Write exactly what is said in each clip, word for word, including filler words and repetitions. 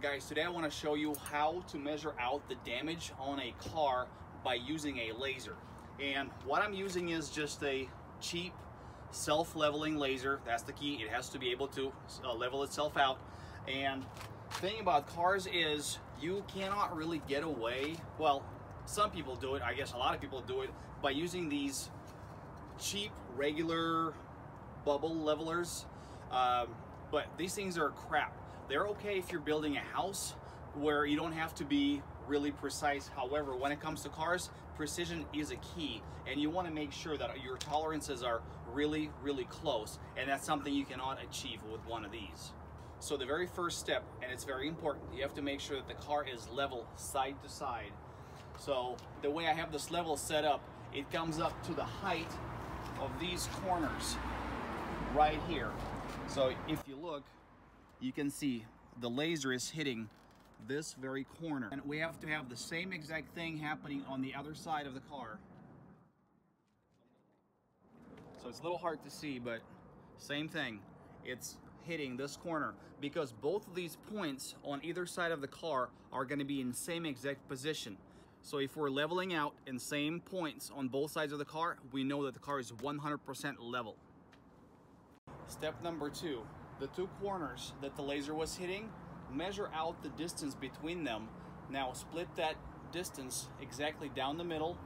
Guys, today I want to show you how to measure out the damage on a car by using a laser. And what I'm using is just a cheap self-leveling laser. That's the key. It has to be able to uh, level itself out. And the thing about cars is you cannot really get away, well, some people do it, I guess a lot of people do it, by using these cheap regular bubble levelers, um, but these things are crap. They're okay if you're building a house where you don't have to be really precise. However, when it comes to cars, precision is a key, and you want to make sure that your tolerances are really, really close, and that's something you cannot achieve with one of these. So the very first step, and it's very important, you have to make sure that the car is level side to side. So the way I have this level set up, it comes up to the height of these corners right here. So if you look, you can see the laser is hitting this very corner. And we have to have the same exact thing happening on the other side of the car. So it's a little hard to see, but same thing. It's hitting this corner because both of these points on either side of the car are going to be in the same exact position. So if we're leveling out in same points on both sides of the car, we know that the car is one hundred percent level. Step number two. The two corners that the laser was hitting, measure out the distance between them. Now split that distance exactly down the middle,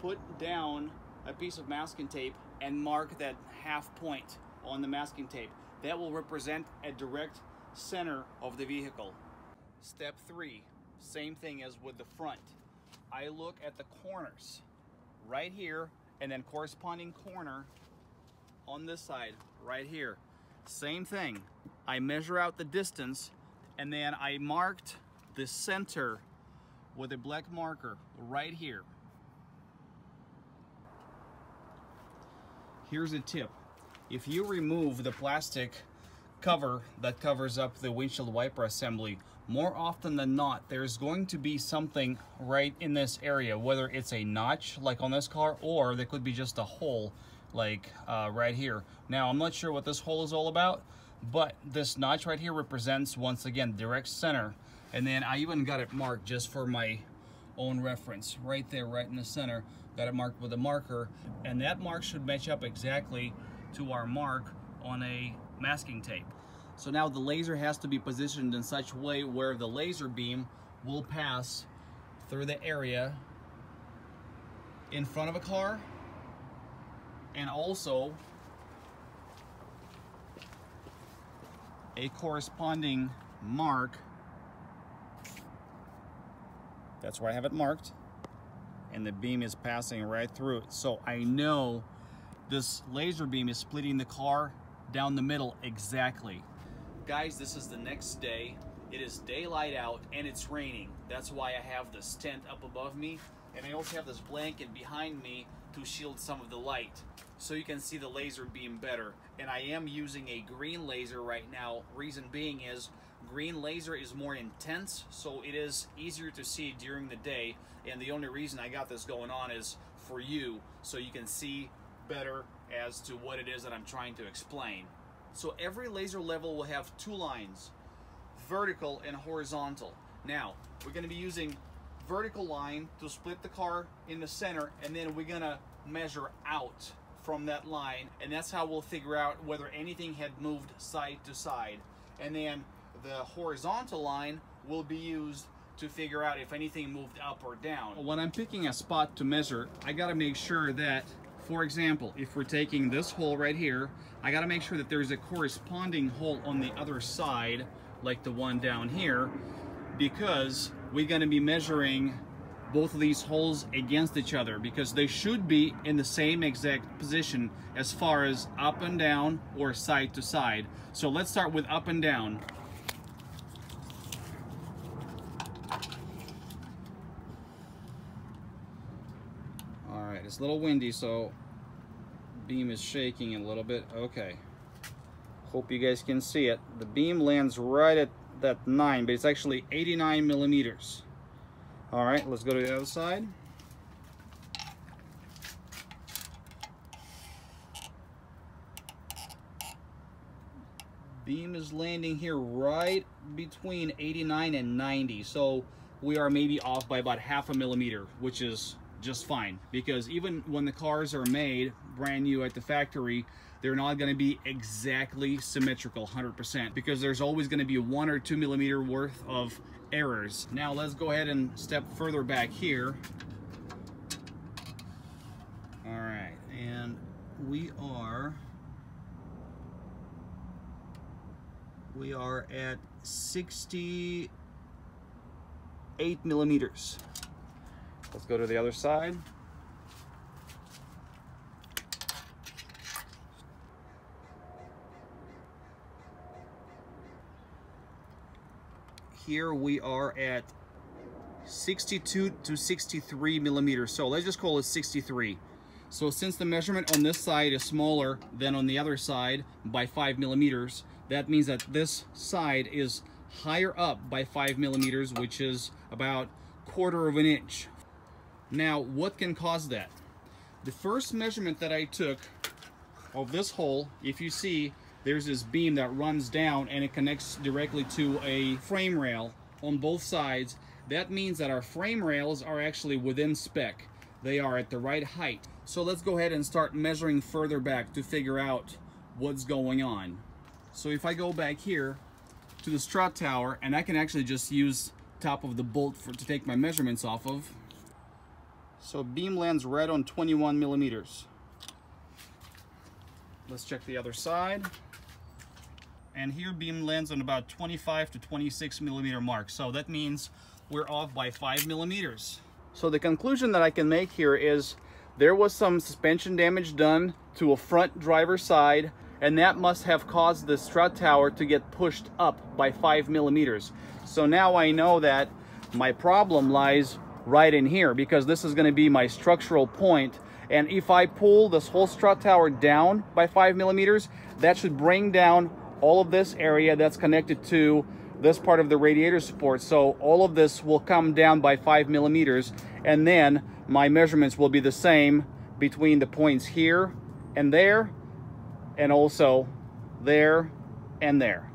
put down a piece of masking tape and mark that half point on the masking tape. That will represent a direct center of the vehicle. Step three, same thing as with the front. I look at the corners right here and then corresponding corner on this side right here. Same thing. I measure out the distance and then I marked the center with a black marker right here. Here's a tip. If you remove the plastic cover that covers up the windshield wiper assembly, more often than not, there's going to be something right in this area, whether it's a notch like on this car or there could be just a hole like uh, right here. Now, I'm not sure what this hole is all about, but this notch right here represents, once again, direct center. And then I even got it marked just for my own reference. Right there, right in the center, got it marked with a marker. And that mark should match up exactly to our mark on a masking tape. So now the laser has to be positioned in such a way where the laser beam will pass through the area in front of a car, and also a corresponding mark. That's where I have it marked, and the beam is passing right through it. So I know this laser beam is splitting the car down the middle exactly. Guys, this is the next day. It is daylight out and it's raining. That's why I have this tent up above me, and I also have this blanket behind me to shield some of the light, so you can see the laser beam better. And I am using a green laser right now. Reason being is green laser is more intense, so it is easier to see during the day, and the only reason I got this going on is for you, so you can see better as to what it is that I'm trying to explain. So every laser level will have two lines, vertical and horizontal. Now we're going to be using vertical line to split the car in the center, and then we're gonna measure out from that line, and that's how we'll figure out whether anything had moved side to side. And then the horizontal line will be used to figure out if anything moved up or down. When I'm picking a spot to measure, I gotta make sure that, for example, if we're taking this hole right here, I gotta make sure that there's a corresponding hole on the other side, like the one down here, because we're going to be measuring both of these holes against each other, because they should be in the same exact position as far as up and down or side to side. So let's start with up and down. All right, it's a little windy, so beam is shaking a little bit. Okay, hope you guys can see it. The beam lands right at that nine, but it's actually eighty-nine millimeters. All right, let's go to the other side. beam is landing here right between eighty-nine and ninety, so we are maybe off by about half a millimeter, which is just fine, because even when the cars are made brand new at the factory, they're not going to be exactly symmetrical one hundred percent, because there's always going to be one or two millimeter worth of errors. Now let's go ahead and step further back here. All right, and we are we are at sixty-eight millimeters. Let's go to the other side. Here we are at sixty-two to sixty-three millimeters. So let's just call it sixty-three. So since the measurement on this side is smaller than on the other side by five millimeters, that means that this side is higher up by five millimeters, which is about a quarter of an inch. Now, what can cause that? The first measurement that I took of this hole, if you see, there's this beam that runs down and it connects directly to a frame rail on both sides. That means that our frame rails are actually within spec. They are at the right height. So let's go ahead and start measuring further back to figure out what's going on. So if I go back here to the strut tower, and I can actually just use top of the bolt for, to take my measurements off of. So beam lands right on twenty-one millimeters. Let's check the other side. And here beam lands on about twenty-five to twenty-six millimeter mark. So that means we're off by five millimeters. So the conclusion that I can make here is there was some suspension damage done to a front driver's side, and that must have caused the strut tower to get pushed up by five millimeters. So now I know that my problem lies right in here, because this is going to be my structural point. And if I pull this whole strut tower down by five millimeters, that should bring down all of this area that's connected to this part of the radiator support. So all of this will come down by five millimeters, and then my measurements will be the same between the points here and there, and also there and there.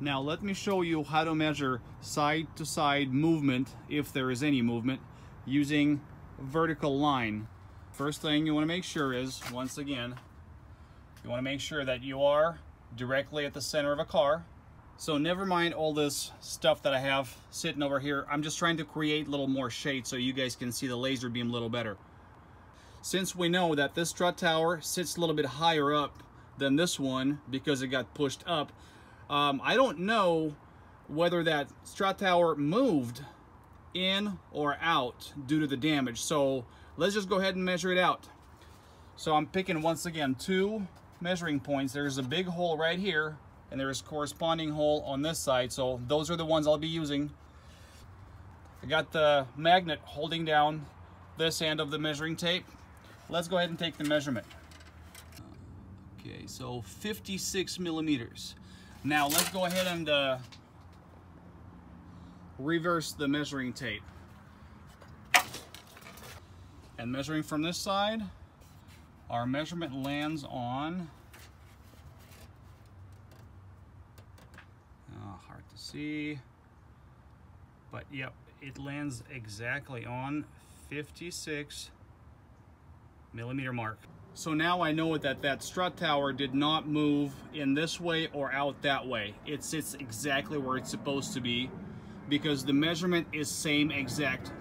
Now let me show you how to measure side-to-side movement, if there is any movement, using vertical line. First thing you want to make sure is, once again, you want to make sure that you are directly at the center of a car. So never mind all this stuff that I have sitting over here. I'm just trying to create a little more shade so you guys can see the laser beam a little better. Since we know that this strut tower sits a little bit higher up than this one because it got pushed up, um, I don't know whether that strut tower moved in or out due to the damage. So let's just go ahead and measure it out. So I'm picking, once again, two measuring points. There's a big hole right here, and there is corresponding hole on this side, so those are the ones I'll be using. I got the magnet holding down this end of the measuring tape. Let's go ahead and take the measurement. Okay, so fifty-six millimeters. Now let's go ahead and uh, reverse the measuring tape. And measuring from this side, our measurement lands on see, but yep, it lands exactly on fifty-six millimeter mark. So now I know that that strut tower did not move in this way or out that way. It sits exactly where it's supposed to be, because the measurement is same exact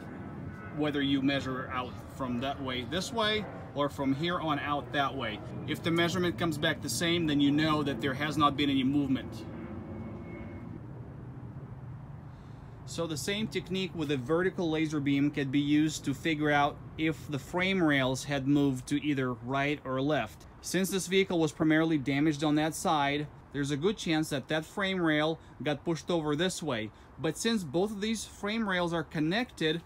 whether you measure out from that way this way or from here on out that way. If the measurement comes back the same, then you know that there has not been any movement. So the same technique with a vertical laser beam can be used to figure out if the frame rails had moved to either right or left. Since this vehicle was primarily damaged on that side, there's a good chance that that frame rail got pushed over this way. But since both of these frame rails are connected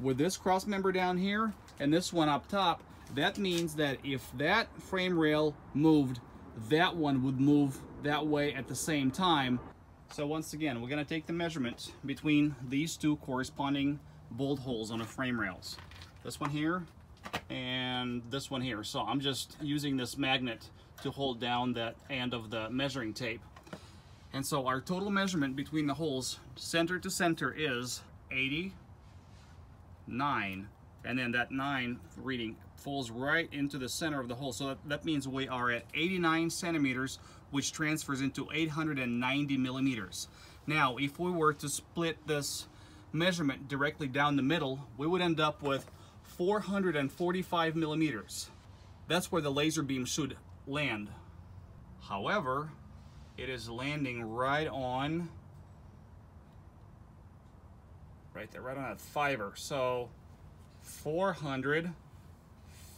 with this cross member down here and this one up top, that means that if that frame rail moved, that one would move that way at the same time. So once again, we're going to take the measurement between these two corresponding bolt holes on the frame rails. This one here and this one here. So I'm just using this magnet to hold down that end of the measuring tape. And so our total measurement between the holes center to center is eighty, nine, and then that nine reading falls right into the center of the hole. So that, that means we are at eighty-nine centimeters, which transfers into eight hundred ninety millimeters. Now, if we were to split this measurement directly down the middle, we would end up with four hundred forty-five millimeters. That's where the laser beam should land. However, it is landing right on right there, right on that fiber. So four hundred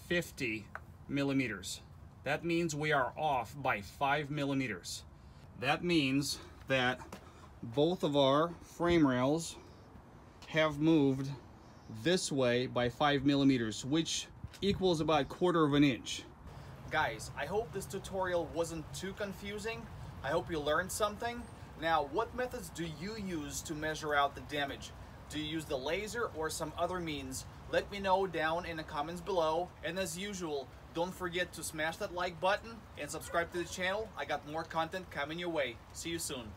fifty millimeters. That means we are off by five millimeters. That means that both of our frame rails have moved this way by five millimeters, which equals about a quarter of an inch. Guys, I hope this tutorial wasn't too confusing. I hope you learned something. Now, what methods do you use to measure out the damage? Do you use the laser or some other means? Let me know down in the comments below. And as usual, don't forget to smash that like button and subscribe to the channel. I got more content coming your way. See you soon.